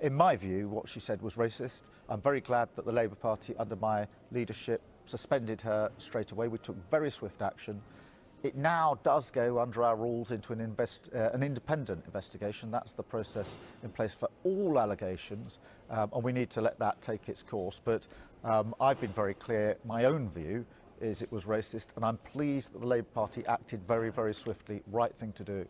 In my view, what she said was racist. I'm very glad that the Labour Party, under my leadership, suspended her straight away. We took very swift action. It now does go, under our rules, into an independent investigation. That's the process in place for all allegations, and we need to let that take its course. But I've been very clear. My own view is it was racist, and I'm pleased that the Labour Party acted very, very swiftly. Right thing to do.